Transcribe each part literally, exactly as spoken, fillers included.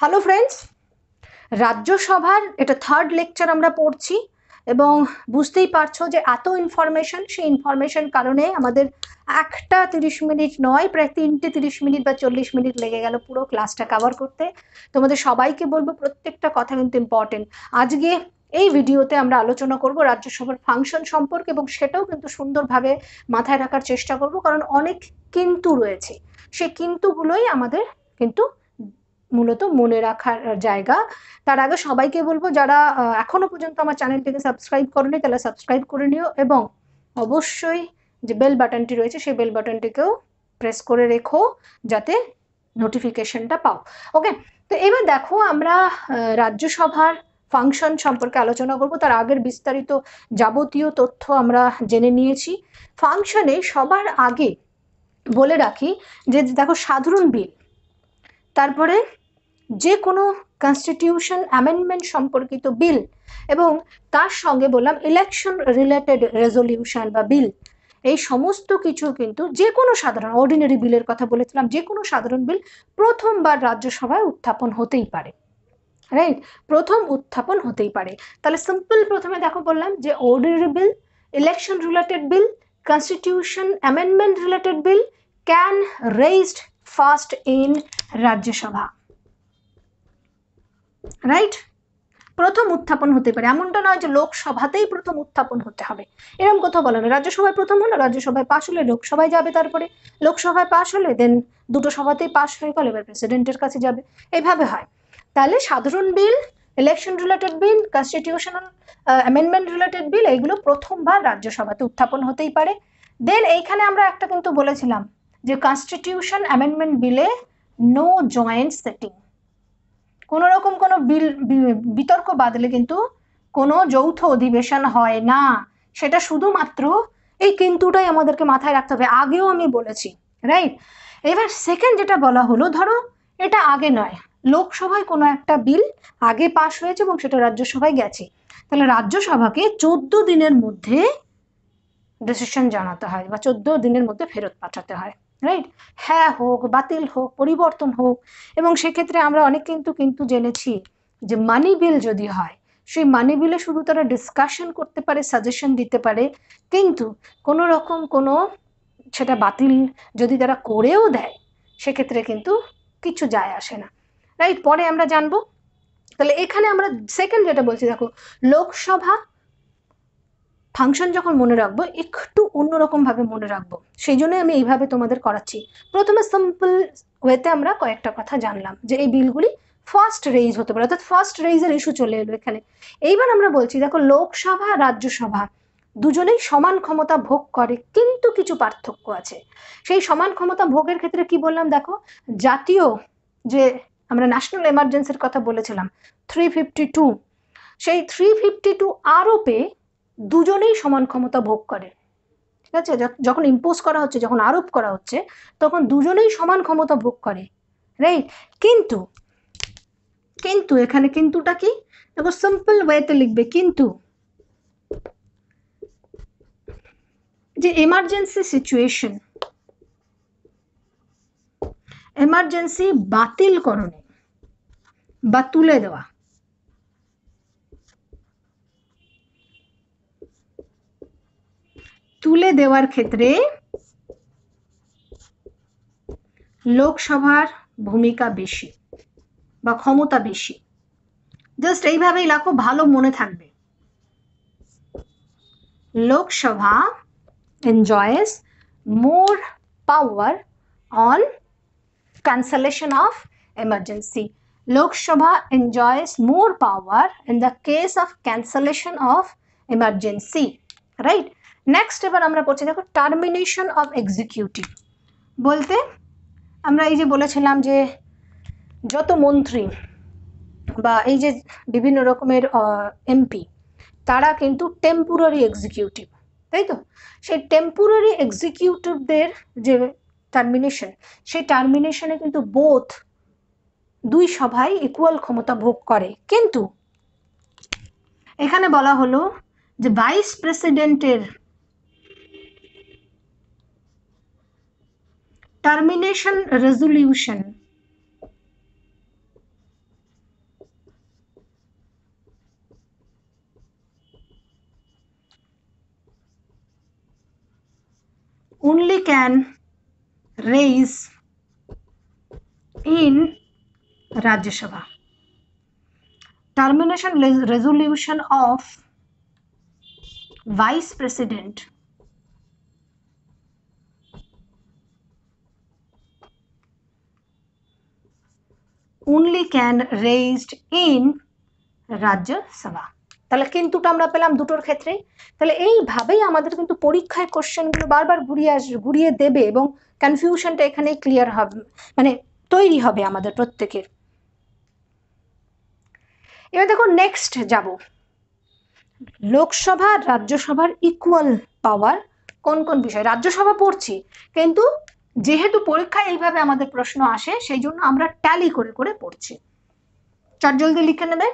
Hello friends, রাজ্য সভার এটা থার্ড লেকচার আমরা পড়ছি এবং বুঝতেই পারছো যে এত ইনফরমেশন, সেই ইনফরমেশন কারণে আমাদের একটা তিরিশ মিনিট নয়, প্রায় তিনটে তিরিশ মিনিট বা চল্লিশ মিনিট লেগে গেল পুরো ক্লাসটা কভার করতে। তোমাদের সবাইকে বলবো প্রত্যেকটা কথা কিন্তু ইম্পর্টেন্ট। আজকে এই ভিডিওতে আমরা আলোচনা করব রাজ্যসভার ফাংশন সম্পর্কে এবং সেটাও কিন্তু সুন্দরভাবে মাথায় রাখার চেষ্টা করব, কারণ অনেক কিন্তু রয়েছে, সেই কিন্তুগুলোই আমাদের কিন্তু মূলত মনে রাখার জায়গা। তার আগে সবাইকে বলবো যারা এখনো পর্যন্ত আমার চ্যানেলটিকে সাবস্ক্রাইব করোনি তাহলে সাবস্ক্রাইব করে নিও এবং অবশ্যই যে বেল বাটনটি রয়েছে সেই বেল বাটনটিকেও প্রেস করে রেখো যাতে নোটিফিকেশনটা পাও। ওকে, তো এবার দেখো আমরা রাজ্যসভার ফাংশন সম্পর্কে আলোচনা করব। তার আগের বিস্তারিত যাবতীয় তথ্য আমরা জেনে নিয়েছি। ফাংশনে সবার আগে বলে রাখি যে দেখো সাধারণ বিল, তারপরে যে কোনো কনস্টিটিউশন অ্যামেন্ডমেন্ট সম্পর্কিত বিল এবং তার সঙ্গে বললাম ইলেকশন রিলেটেড রেজলিউশন বা বিল, এই সমস্ত কিছু কিন্তু যে কোনো সাধারণ অর্ডিনারি বিলের কথা বলেছিলাম, যে কোনো সাধারণ বিল প্রথমবার রাজ্যসভায় উত্থাপন হতেই পারে, রাইট? প্রথম উত্থাপন হতেই পারে। তাহলে সিম্পল প্রথমে দেখো বললাম যে ordinary bill, election related bill, constitution amendment related bill can raised first in Rajya Sabha, right? প্রথম উত্থাপন হতে পারে, এমনটা নয় যে লোকসভাতেই প্রথম উত্থাপন হতে হবে, এরকম কথা বলা না। রাজ্যসভায় প্রথম হলো, রাজ্যসভায় পাশ হলে লোকসভায় যাবে, তারপরে লোকসভায় পাশ হলে দেন দুটো সভাতেই পাশ হয়ে গেল এবার প্রেসিডেন্টের কাছে যাবে, এইভাবে হয়। তাহলে সাধারণ bill, election related bill, constitutional amendment related bill, এইগুলো প্রথমবার রাজ্যসভাতে উত্থাপন হতেই পারে। দেন এইখানে আমরা একটা কিন্তু বলেছিলাম যে কনস্টিটিউশন অ্যামেন্ডমেন্ট বিলে নো জয়েন্ট সেটিং, কোনো রকম কোনো বিল বিতর্ক বাদলে কিন্তু কোনো যৌথ অধিবেশন হয় না, সেটা শুধুমাত্র এই কিন্তুটাই আমাদেরকে মাথায় রাখতে হবে, আগেও আমি বলেছি, রাইট? এবার সেকেন্ড যেটা বলা হলো, ধরো এটা আগে নয়, লোকসভায় কোনো একটা বিল আগে পাশ হয়েছে এবং সেটা রাজ্যসভায় গেছে, তাহলে রাজ্যসভাকে চোদ্দ দিনের মধ্যে ডিসিশন জানাতে হয় বা চোদ্দ দিনের মধ্যে ফেরত পাঠাতে হয়, রাইট? হ্যাঁ হোক, বাতিল হোক, পরিবর্তন হোক। এবং সেক্ষেত্রে আমরা অনেক কিন্তু কিন্তু জেনেছি যে মানি বিল যদি হয়, সেই মানি বিলে শুধু তারা ডিসকাশন করতে পারে, সাজেশন দিতে পারে, কিন্তু কোনো রকম কোনো সেটা বাতিল যদি তারা করেও দেয় সেক্ষেত্রে কিন্তু কিছু যায় আসে না, রাইট? পরে আমরা জানবো। তাহলে এখানে আমরা সেকেন্ড যেটা বলছি, দেখো লোকসভা ফাংশন যখন মনে রাখবো একটু অন্যরকমভাবে মনে রাখবো, সেই জন্যই আমি এইভাবে তোমাদের করাচ্ছি। প্রথমে সিম্পল ওয়েতে আমরা কয়েকটা কথা জানলাম যে এই বিলগুলি ফার্স্ট রেইজ হতে পারে, অর্থাৎ ফার্স্ট রেইজের ইস্যু চলে এলো এখানে। এইবার আমরা বলছি দেখো লোকসভা রাজ্যসভা দুজনেই সমান ক্ষমতা ভোগ করে, কিন্তু কিছু পার্থক্য আছে। সেই সমান ক্ষমতা ভোগের ক্ষেত্রে কি বললাম, দেখো জাতীয় যে আমরা ন্যাশনাল এমার্জেন্সির কথা বলেছিলাম থ্রি ফিফটি টু, সেই থ্রি ফিফটি টু আরোপে দুজনেই সমান ক্ষমতা ভোগ করে, ঠিক আছে? যখন ইম্পোজ করা হচ্ছে, যখন আরোপ করা হচ্ছে তখন দুজনেই সমান ক্ষমতা ভোগ করে, রাইট? কিন্তু কিন্তু এখানে কিন্তুটা কি দেখো সিম্পল ওয়েতে লিখবে, কিন্তু যে এমার্জেন্সি সিচুয়েশন, এমার্জেন্সি বাতিল করণে বা তুলে দেওয়া, তুলে দেওয়ার ক্ষেত্রে লোকসভার ভূমিকা বেশি বা ক্ষমতা বেশি। জাস্ট এইভাবেই লাখো ভালো মনে থাকবে, Lok Sabha enjoys more power on cancellation of emergency. Lokshava enjoys more power in the case of cancellation of emergency, right? Next এবার আমরা পড়ছি দেখো টার্মিনেশন অফ এক্সিকিউটিভ, বলতে আমরা এই যে বলেছিলাম যে যত মন্ত্রী বা এই যে বিভিন্ন রকমের এমপি তারা কিন্তু টেম্পোরারি এক্সিকিউটিভ, তাই তো? সেই টেম্পোরারি এক্সিকিউটিভদের যে টার্মিনেশন, সেই টার্মিনেশনে কিন্তু বোথ দুই সভায় ইকুয়াল ক্ষমতা ভোগ করে, কিন্তু এখানে বলা হলো যে ভাইস প্রেসিডেন্টের termination resolution only can raise in Rajya Sabha. Termination resolution of Vice President only can raised in Rajya Sabha. তাহলে কিন্তুটা আমরা পেলাম দুটোর ক্ষেত্রে। তাহলে এইভাবেই আমাদের কিন্তু পরীক্ষায় কোশ্চেনগুলো বারবার ঘুরিয়ে আসবে, ঘুরিয়ে দেবে এবং কনফিউশনটা এখানেই ক্লিয়ার হবে, মানে তৈরি হবে আমাদের প্রত্যেকের। এবার দেখো নেক্সট যাব, লোকসভা রাজ্যসভার ইকুয়াল পাওয়ার কোন কোন বিষয়। রাজ্যসভা পড়ছি, কিন্তু যেহেতু পরীক্ষায় এইভাবে আমাদের প্রশ্ন আসে সেই জন্য আমরা ট্যালি করে করে পড়ছি। চট জলদি লিখে নেবে।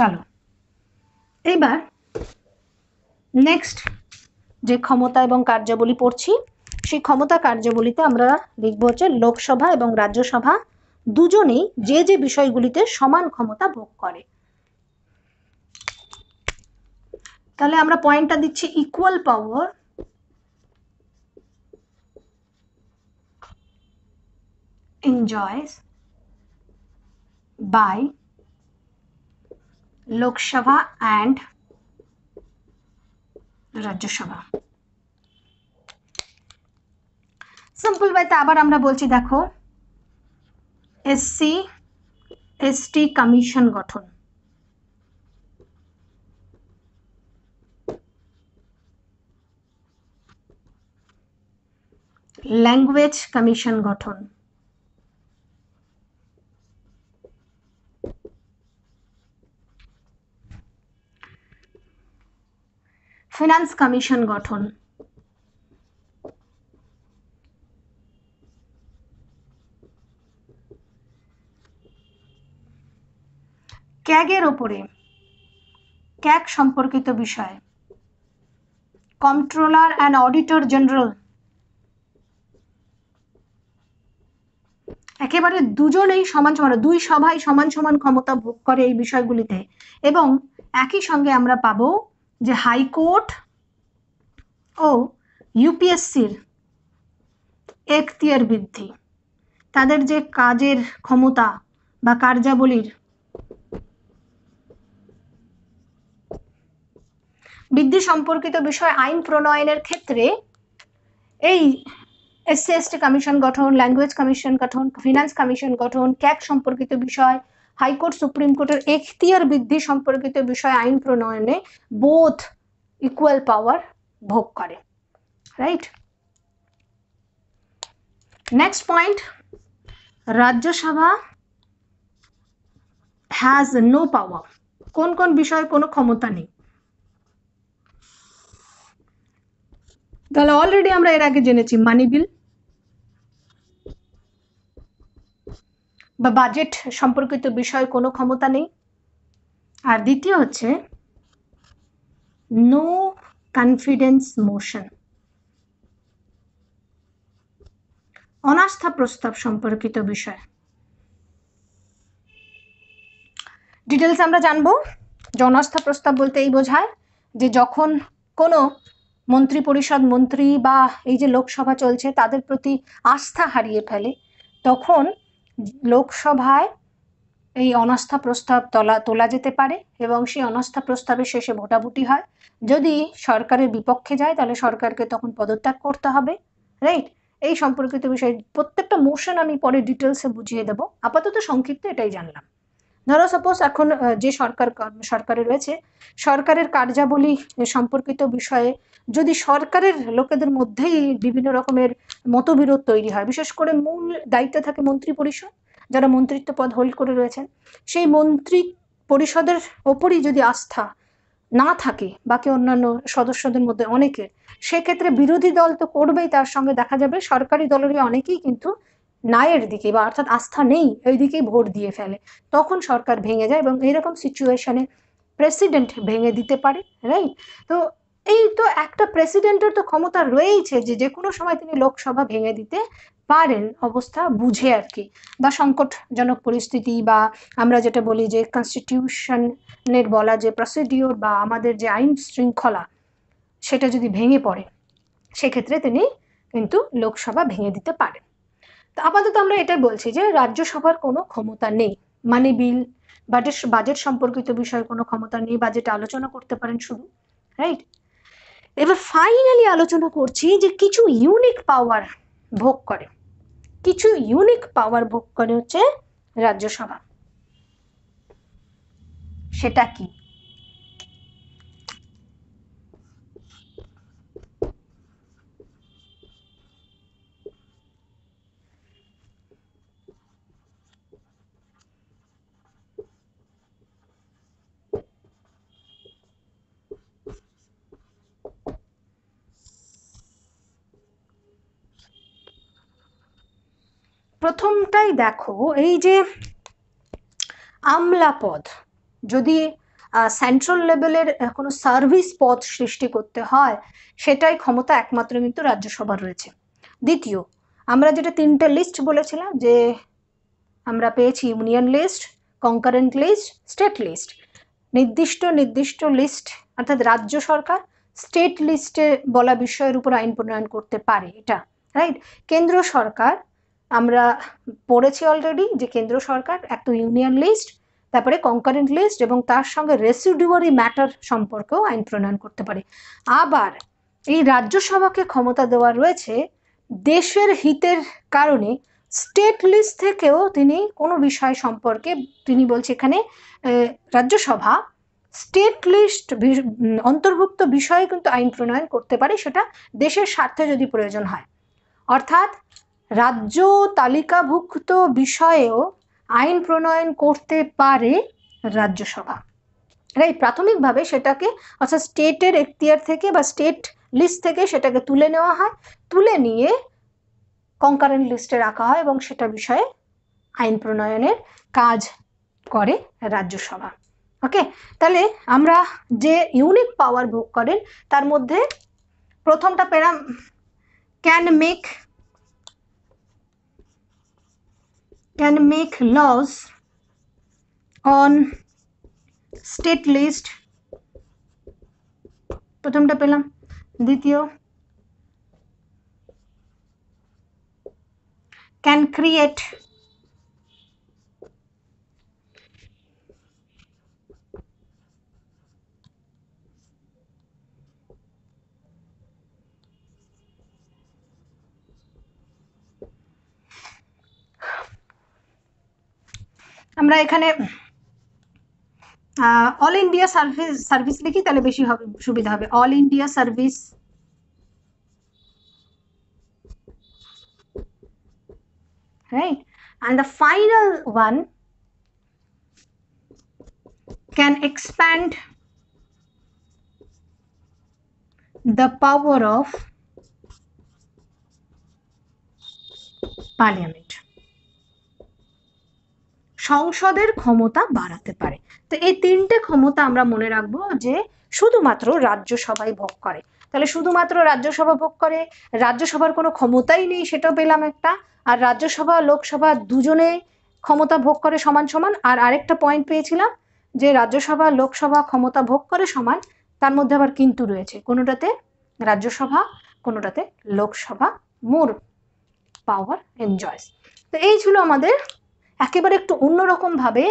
চলো এবার নেক্সট যে ক্ষমতা এবং কার্যাবলী পড়ছি, সেই ক্ষমতা কার্যাবলীতে আমরা লিখব হচ্ছে লোকসভা এবং রাজ্যসভা দুজনেই যে যে বিষয়গুলিতে সমান ক্ষমতা ভোগ করে। তাহলে আমরা পয়েন্টটা দিচ্ছি equal power enjoys by Lok Sabha and Rajya Sabha. Simple way তে আবার আমরা বলছি, দেখো এসসি এসটি কমিশন গঠন, ল্যাঙ্গুয়েজ কমিশন গঠন, ফিনান্স কমিশন গঠন, ক্যাগের ওপরে ক্যাগ সম্পর্কিত বিষয়, কম্পট্রোলার অ্যান্ড অডিটর জেনারেল, একেবারে দুজনেই সমান সমান, দুই সভায় সমান সমান ক্ষমতা ভোগ করে এই বিষয়গুলিতে। এবং একই সঙ্গে আমরা পাবো যে হাইকোর্ট ও ইউপিএসসির এখতিয়ার বৃদ্ধি, তাদের যে কাজের ক্ষমতা বা কার্যাবলীর বৃদ্ধি সম্পর্কিত বিষয়, আইন প্রণয়নের ক্ষেত্রে এই এসসি এসটি কমিশন গঠন, ল্যাঙ্গুয়েজ কমিশন গঠন, ফিনান্স কমিশন গঠন, ক্যাক সম্পর্কিত বিষয়, হাইকোর্ট সুপ্রিম কোর্টের এখতিয়ার বৃদ্ধি সম্পর্কিত বিষয়, আইন প্রণয়নে বোথ ইকুয়াল পাওয়ার ভোগ করে। Right, next point, Rajya Sabha has no power, কোন কোন বিষয়ে কোনো ক্ষমতা নেই। তাহলে অলরেডি আমরা এর আগে জেনেছি মানি বিল বা বাজেট সম্পর্কিত বিষয়ে কোনো ক্ষমতা নেই। আর দ্বিতীয় হচ্ছে নো কনফিডেন্স মোশন, অনাস্থা প্রস্তাব সম্পর্কিত বিষয়। ডিটেলস আমরা জানবো যে অনাস্থা প্রস্তাব বলতে এই বোঝায় যে যখন কোনো মন্ত্রী পরিষদ মন্ত্রী বা এই যে লোকসভা চলছে তাদের প্রতি আস্থা হারিয়ে ফেলে, তখন লোকসভায় এই অনাস্থা প্রস্তাব তোলা তোলা যেতে পারে এবং সেই অনাস্থা প্রস্তাবের শেষে ভোটাভুটি হয়। যদি সরকারের বিপক্ষে যায় তাহলে সরকারকে তখন পদত্যাগ করতে হবে। রাইট, এই সম্পর্কিত বিষয়ে প্রত্যেকটা মোশন আমি পরে ডিটেলসে বুঝিয়ে দেবো, আপাতত সংক্ষিপ্ত এটাই জানলাম। ধরো সাপোজ এখন যে সরকার সরকারে রয়েছে, সরকারের কার্যাবলী সম্পর্কিত বিষয়ে যদি সরকারের লোকেদের মধ্যেই বিভিন্ন রকমের মতবিরোধ তৈরি হয়, বিশেষ করে মূল দায়িত্বে থাকে মন্ত্রী পরিষদ, যারা মন্ত্রিত্ব পদ হোল্ড করে রয়েছেন, সেই মন্ত্রী পরিষদের ওপরই যদি আস্থা না থাকে বাকি অন্যান্য সদস্যদের মধ্যে অনেকে, সেক্ষেত্রে বিরোধী দল তো করবেই, তার সঙ্গে দেখা যাবে সরকারি দলেরই অনেকেই কিন্তু নায়ের দিকে বা অর্থাৎ আস্থা নেই ওই দিকেই ভোট দিয়ে ফেলে, তখন সরকার ভেঙে যায় এবং এইরকম সিচুয়েশনে প্রেসিডেন্ট ভেঙে দিতে পারে। রাইট, তো এই তো একটা প্রেসিডেন্টের তো ক্ষমতা রয়েইছে যে যে কোনো সময় তিনি লোকসভা ভেঙে দিতে পারেন অবস্থা বুঝে আর কি, বা সংকটজনক পরিস্থিতি, বা আমরা যেটা বলি যে কনস্টিটিউশনের বলা যে প্রসিডিওর বা আমাদের যে আইন শৃঙ্খলা সেটা যদি ভেঙে পড়ে সেক্ষেত্রে তিনি কিন্তু লোকসভা ভেঙে দিতে পারেন। তো আপাতত আমরা এটাই বলছি যে রাজ্যসভার কোনো ক্ষমতা নেই, মানে বিল বাজেট বাজেট সম্পর্কিত বিষয়ে কোনো ক্ষমতা নেই, বাজেটে আলোচনা করতে পারেন শুধু, রাইট। এবার ফাইনালি আলোচনা করছি যে কিছু ইউনিক পাওয়ার ভোগ করে, কিছু ইউনিক পাওয়ার ভোগ করে হচ্ছে রাজ্যসভা। সেটা কি? প্রথমটাই দেখো, এই যে আমলা পদ, যদি সেন্ট্রাল লেভেলের কোনো সার্ভিস পদ সৃষ্টি করতে হয় সেটাই ক্ষমতা একমাত্র কিন্তু রাজ্যসভার রয়েছে। দ্বিতীয়, আমরা যেটা তিনটা লিস্ট বলেছিলাম যে আমরা পেয়েছি union list, concurrent list, state list, নির্দিষ্ট নির্দিষ্ট লিস্ট অর্থাৎ রাজ্য সরকার স্টেট লিস্টে বলা বিষয়ের উপর আইন প্রণয়ন করতে পারে, এটা রাইট। কেন্দ্র সরকার আমরা পড়েছি অলরেডি যে কেন্দ্র সরকার এক তো ইউনিয়ন লিস্ট, তারপরে কনকারেন্ট লিস্ট এবং তার সঙ্গে রেসিডুয়ারি ম্যাটার সম্পর্কেও আইন প্রণয়ন করতে পারে। আবার এই রাজ্যসভাকে ক্ষমতা দেওয়া রয়েছে দেশের হিতের কারণে স্টেট লিস্ট থেকেও তিনি কোনো বিষয় সম্পর্কে, তিনি বলছে এখানে রাজ্যসভা স্টেট লিস্ট অন্তর্ভুক্ত বিষয়ে কিন্তু আইন প্রণয়ন করতে পারে, সেটা দেশের স্বার্থে যদি প্রয়োজন হয়। অর্থাৎ রাজ্য তালিকাভুক্ত বিষয়েও আইন প্রণয়ন করতে পারে রাজ্যসভা, রাইট। প্রাথমিকভাবে সেটাকে অর্থাৎ স্টেটের এখতিয়ার থেকে বা স্টেট লিস্ট থেকে সেটাকে তুলে নেওয়া হয়, তুলে নিয়ে কনকারেন্ট লিস্টে রাখা হয় এবং সেটা বিষয়ে আইন প্রণয়নের কাজ করে রাজ্যসভা। ওকে, তাহলে আমরা যে ইউনিক পাওয়ার ভোগ করেন তার মধ্যে প্রথমটা পেলাম can make can make laws on state list, প্রথমটা পেলাম। দ্বিতীয়, can create আমরা এখানে অল ইন্ডিয়া সার্ভিস সার্ভিস লিখি তাহলে বেশি হবে, সুবিধা হবে। All India service right. And the final one can expand the power of parliament, সংসদের ক্ষমতা বাড়াতে পারে। তো এই তিনটে ক্ষমতা আমরা মনে রাখবো যে শুধুমাত্র রাজ্যসভায় ভোগ করে, তাহলে শুধুমাত্র রাজ্যসভা ভোগ করে, রাজ্যসভার কোনো ক্ষমতাই নেই সেটাও পেলাম একটা, আর রাজ্যসভা লোকসভা দুজনে ক্ষমতা ভোগ করে সমান সমান। আর আরেকটা পয়েন্ট পেয়েছিলাম যে রাজ্যসভা লোকসভা ক্ষমতা ভোগ করে সমান, তার মধ্যে আবার কিন্তু রয়েছে, কোনোটাতে রাজ্যসভা কোনোটাতে লোকসভা মোর পাওয়ার এনজয়স। তো এই ছিল আমাদের একেবারে একটু অন্যরকমভাবে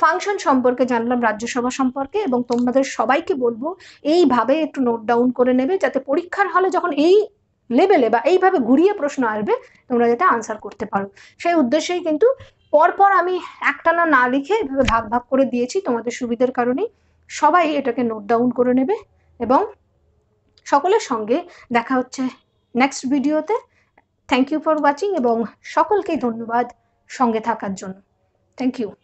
ফাংশন সম্পর্কে জানলাম রাজ্যসভা সম্পর্কে, এবং তোমাদের সবাইকে বলবো এইভাবে একটু নোট ডাউন করে নেবে যাতে পরীক্ষার হলে যখন এই লেভেলে বা এইভাবে ঘুরিয়ে প্রশ্ন আসবে তোমরা যাতে আনসার করতে পারো। সেই উদ্দেশ্যেই কিন্তু পরপর আমি একটানা না লিখে এভাবে ভাগ ভাগ করে দিয়েছি তোমাদের সুবিধার কারণেই। সবাই এটাকে নোট ডাউন করে নেবে এবং সকলের সঙ্গে দেখা হচ্ছে নেক্সট ভিডিওতে। থ্যাংক ইউ ফর ওয়াচিং এবং সকলকেই ধন্যবাদ সঙ্গে থাকার জন্য। Thank you.